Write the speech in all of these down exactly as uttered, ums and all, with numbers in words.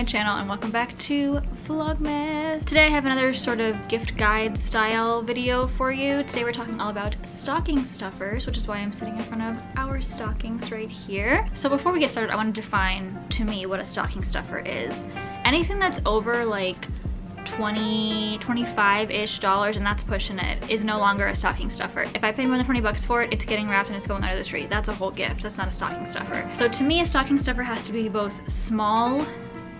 my channel and welcome back to Vlogmas. Today I have another sort of gift guide style video for you. Today we're talking all about stocking stuffers, which is why I'm sitting in front of our stockings right here. So before we get started, I want to define to me what a stocking stuffer is. Anything that's over like twenty, twenty-five-ish dollars, and that's pushing it, is no longer a stocking stuffer. If I paid more than twenty bucks for it, it's getting wrapped and it's going out of the street. That's a whole gift. That's not a stocking stuffer. So to me, a stocking stuffer has to be both small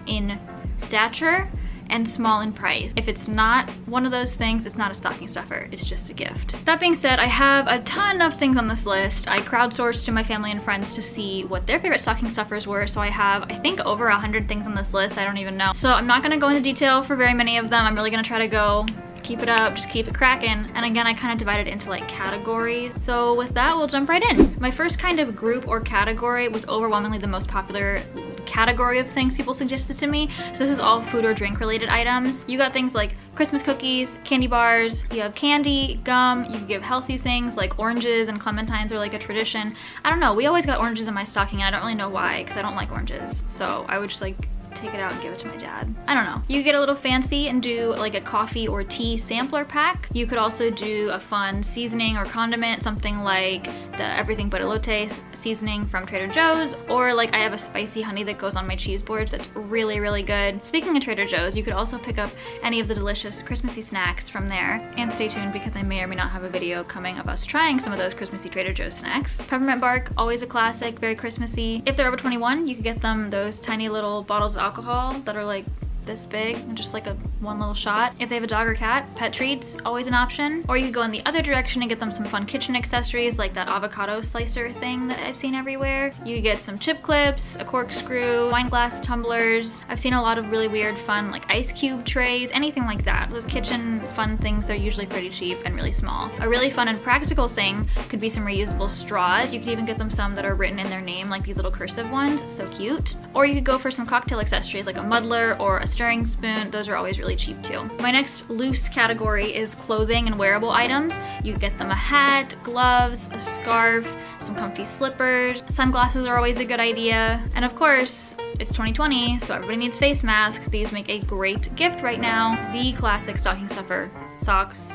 in stature and small in price. If it's not one of those things, it's not a stocking stuffer, it's just a gift. That being said, I have a ton of things on this list. I crowdsourced to my family and friends to see what their favorite stocking stuffers were, so I have, I think, over one hundred things on this list, I don't even know. So I'm not gonna go into detail for very many of them. I'm really gonna try to go keep it up, just keep it cracking. And again, I kind of divided it into like categories. So with that, we'll jump right in. My first kind of group or category was overwhelmingly the most popular category of things people suggested to me. So this is all food or drink related items. You got things like Christmas cookies, candy bars, you have candy, gum, you can give healthy things like oranges, and clementines are like a tradition. I don't know, we always got oranges in my stocking and I don't really know why, because I don't like oranges. So I would just like take it out and give it to my dad. I don't know. You get a little fancy and do like a coffee or tea sampler pack. You could also do a fun seasoning or condiment, something like the everything but elote seasoning from Trader Joe's, or like I have a spicy honey that goes on my cheese boards that's really, really good. Speaking of Trader Joe's, you could also pick up any of the delicious Christmassy snacks from there, and stay tuned because I may or may not have a video coming of us trying some of those Christmassy Trader Joe's snacks. Peppermint bark, always a classic, very Christmassy. If they're over twenty-one, you could get them those tiny little bottles of alcohol that are like this big and just like a one little shot. If they have a dog or cat, pet treats, always an option. Or you could go in the other direction and get them some fun kitchen accessories like that avocado slicer thing that I've seen everywhere. You get some chip clips, a corkscrew, wine glass tumblers. I've seen a lot of really weird fun like ice cube trays, anything like that. Those kitchen fun things, they're usually pretty cheap and really small. A really fun and practical thing could be some reusable straws. You could even get them some that are written in their name, like these little cursive ones, so cute. Or you could go for some cocktail accessories like a muddler or a stirring spoon. Those are always really cheap too. My next loose category is clothing and wearable items. You get them a hat, gloves, a scarf, some comfy slippers. Sunglasses are always a good idea. And of course, it's twenty twenty, so everybody needs face masks. These make a great gift right now. The classic stocking stuffer, socks.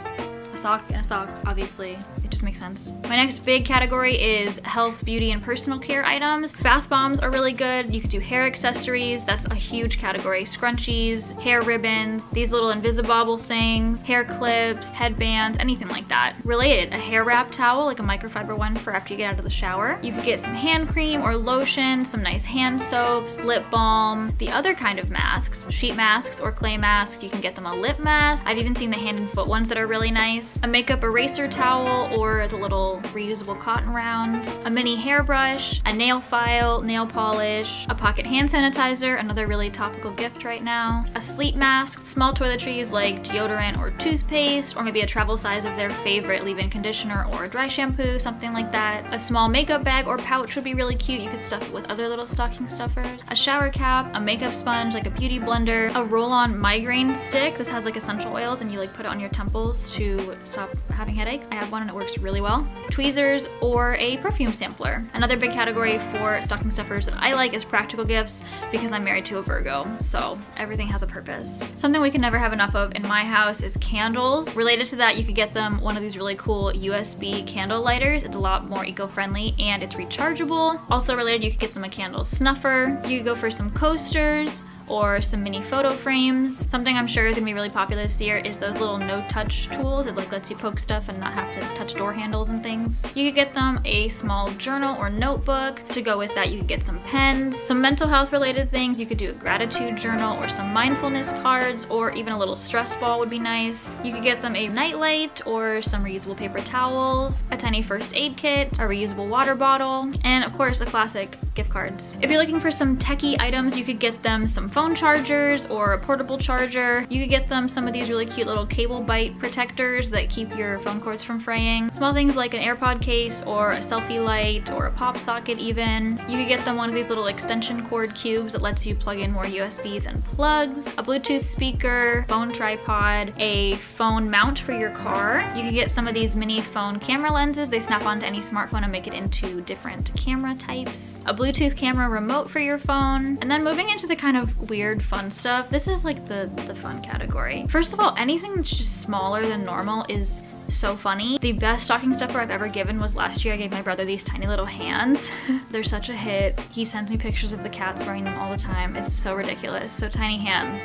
A sock and a sock, obviously. It just makes sense. My next big category is health, beauty, and personal care items. Bath bombs are really good. You could do hair accessories. That's a huge category. Scrunchies, hair ribbons, these little Invisibobble things, hair clips, headbands, anything like that. Related, a hair wrap towel, like a microfiber one for after you get out of the shower. You could get some hand cream or lotion, some nice hand soaps, lip balm, the other kind of masks, sheet masks or clay masks. You can get them a lip mask. I've even seen the hand and foot ones that are really nice. A makeup eraser towel or the little reusable cotton rounds, a mini hairbrush, a nail file, nail polish, a pocket hand sanitizer, another really topical gift right now, a sleep mask, small toiletries like deodorant or toothpaste, or maybe a travel size of their favorite leave-in conditioner or a dry shampoo, something like that. A small makeup bag or pouch would be really cute. You could stuff it with other little stocking stuffers. A shower cap, a makeup sponge like a Beauty Blender, a roll-on migraine stick. This has like essential oils and you like put it on your temples to stop having headache. I have one and it works really well. Tweezers or a perfume sampler. Another big category for stocking stuffers that I like is practical gifts, because I'm married to a Virgo, so everything has a purpose. Something we can never have enough of in my house is candles. Related to that, you could get them one of these really cool U S B candle lighters. It's a lot more eco-friendly and it's rechargeable. Also related, you could get them a candle snuffer. You could go for some coasters or some mini photo frames. Something I'm sure is gonna be really popular this year is those little no-touch tools that like lets you poke stuff and not have to touch door handles and things. You could get them a small journal or notebook. To go with that, you could get some pens, some mental health related things. You could do a gratitude journal or some mindfulness cards, or even a little stress ball would be nice. You could get them a nightlight or some reusable paper towels, a tiny first aid kit, a reusable water bottle, and of course the classic gift cards. If you're looking for some techie items, you could get them some phone chargers or a portable charger. You could get them some of these really cute little cable bite protectors that keep your phone cords from fraying. Small things like an AirPod case or a selfie light or a pop socket even. You could get them one of these little extension cord cubes that lets you plug in more U S Bs and plugs, a Bluetooth speaker, phone tripod, a phone mount for your car. You could get some of these mini phone camera lenses. They snap onto any smartphone and make it into different camera types. A Bluetooth camera remote for your phone. And then moving into the kind of weird fun stuff, this is like the, the fun category. First of all, anything that's just smaller than normal is so funny. The best stocking stuffer I've ever given was last year. I gave my brother these tiny little hands. They're such a hit. He sends me pictures of the cats wearing them all the time. It's so ridiculous. So tiny hands.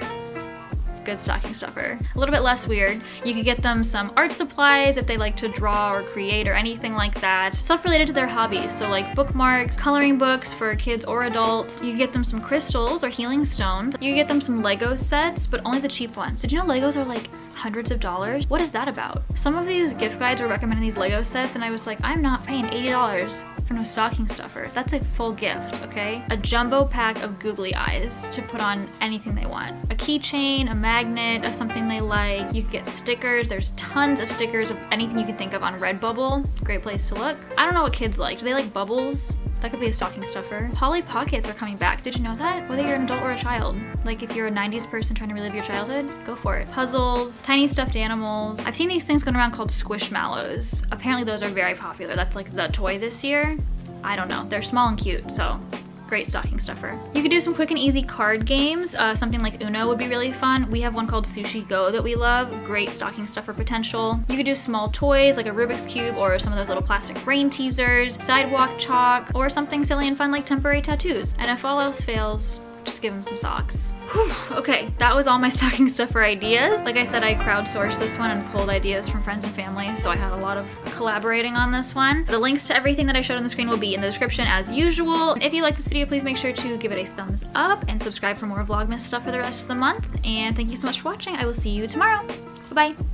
Good stocking stuffer. A little bit less weird. You could get them some art supplies if they like to draw or create or anything like that. Stuff related to their hobbies. So like bookmarks, coloring books for kids or adults. You could get them some crystals or healing stones. You could get them some Lego sets, but only the cheap ones. Did you know Legos are like hundreds of dollars? What is that about? Some of these gift guides were recommending these Lego sets and I was like, I'm not paying eighty dollars. No stocking stuffer. That's a full gift, okay? A jumbo pack of googly eyes to put on anything they want. A keychain, a magnet of something they like. You could get stickers. There's tons of stickers of anything you can think of on Redbubble. Great place to look. I don't know what kids like. Do they like bubbles? That could be a stocking stuffer. Polly Pockets are coming back. Did you know that? Whether you're an adult or a child. Like if you're a nineties person trying to relive your childhood, go for it. Puzzles, tiny stuffed animals. I've seen these things going around called Squishmallows. Apparently those are very popular. That's like the toy this year. I don't know. They're small and cute, so great stocking stuffer. You could do some quick and easy card games. Uh, something like Uno would be really fun. We have one called Sushi Go that we love. Great stocking stuffer potential. You could do small toys like a Rubik's cube or some of those little plastic brain teasers, sidewalk chalk, or something silly and fun like temporary tattoos. And if all else fails, just give them some socks. Whew, okay, that was all my stocking stuffer ideas. Like I said, I crowdsourced this one and pulled ideas from friends and family, so I had a lot of collaborating on this one. The links to everything that I showed on the screen will be in the description as usual. If you like this video, please make sure to give it a thumbs up and subscribe for more Vlogmas stuff for the rest of the month. And thank you so much for watching. I will see you tomorrow. Bye-bye.